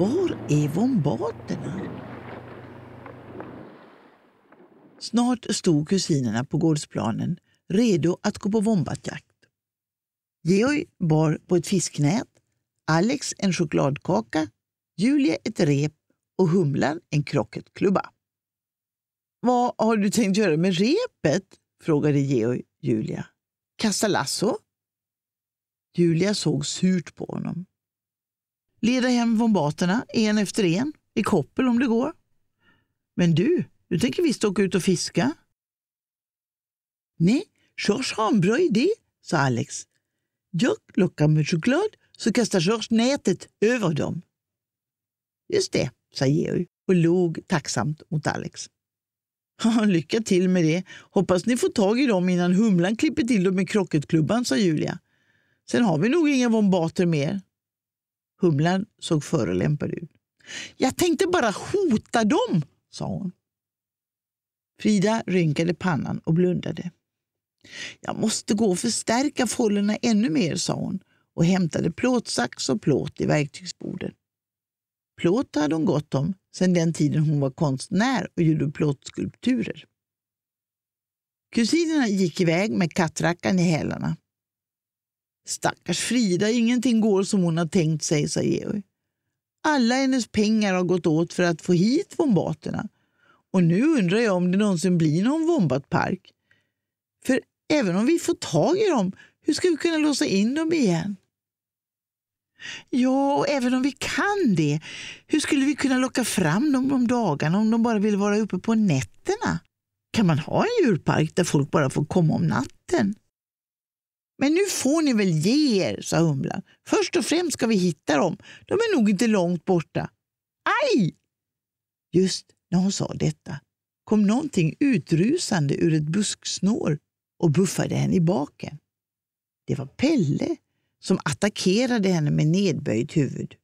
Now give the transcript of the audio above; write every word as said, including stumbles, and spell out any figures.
Var är vombaterna? Snart stod kusinerna på gårdsplanen, redo att gå på vombatjakt. Georg bar på ett fisknät, Alex en chokladkaka, Julia ett rep och Humlan en krocketklubba. Vad har du tänkt göra med repet? Frågade Georg Julia. Kasta lasso? Julia såg surt på honom. Leda hem vombaterna en efter en, i koppel om det går. Men du, du tänker visst åka ut och fiska? Nej, George har en bra idé, sa Alex. Jag lockar med choklad så kastar George nätet över dem. Just det, sa Georg och log tacksamt mot Alex. Lycka till med det. Hoppas ni får tag i dem innan Humlan klipper till dem med krocketklubban, sa Julia. Sen har vi nog inga vombater mer. Humlan såg förolämpad ut. Jag tänkte bara hota dem, sa hon. Frida rynkade pannan och blundade. Jag måste gå och förstärka fållorna ännu mer, sa hon och hämtade plåtsax och plåt i verktygsbordet. Plåt hade hon gott om sedan den tiden hon var konstnär och gjorde plåtskulpturer. Kusinerna gick iväg med kattrackan i hälarna. Stackars Frida, ingenting går som hon har tänkt sig, sa Georg. Alla hennes pengar har gått åt för att få hit vombaterna. Och nu undrar jag om det någonsin blir någon vombatpark. För även om vi får tag i dem, hur ska vi kunna låsa in dem igen? Ja, och även om vi kan det, hur skulle vi kunna locka fram dem om dagarna om de bara vill vara uppe på nätterna? Kan man ha en djurpark där folk bara får komma om natten? Men nu får ni väl ge er, sa Humlan. Först och främst ska vi hitta dem. De är nog inte långt borta. Aj! Just när hon sa detta kom någonting utrusande ur ett busksnår och buffade henne i baken. Det var Pelle som attackerade henne med nedböjt huvud.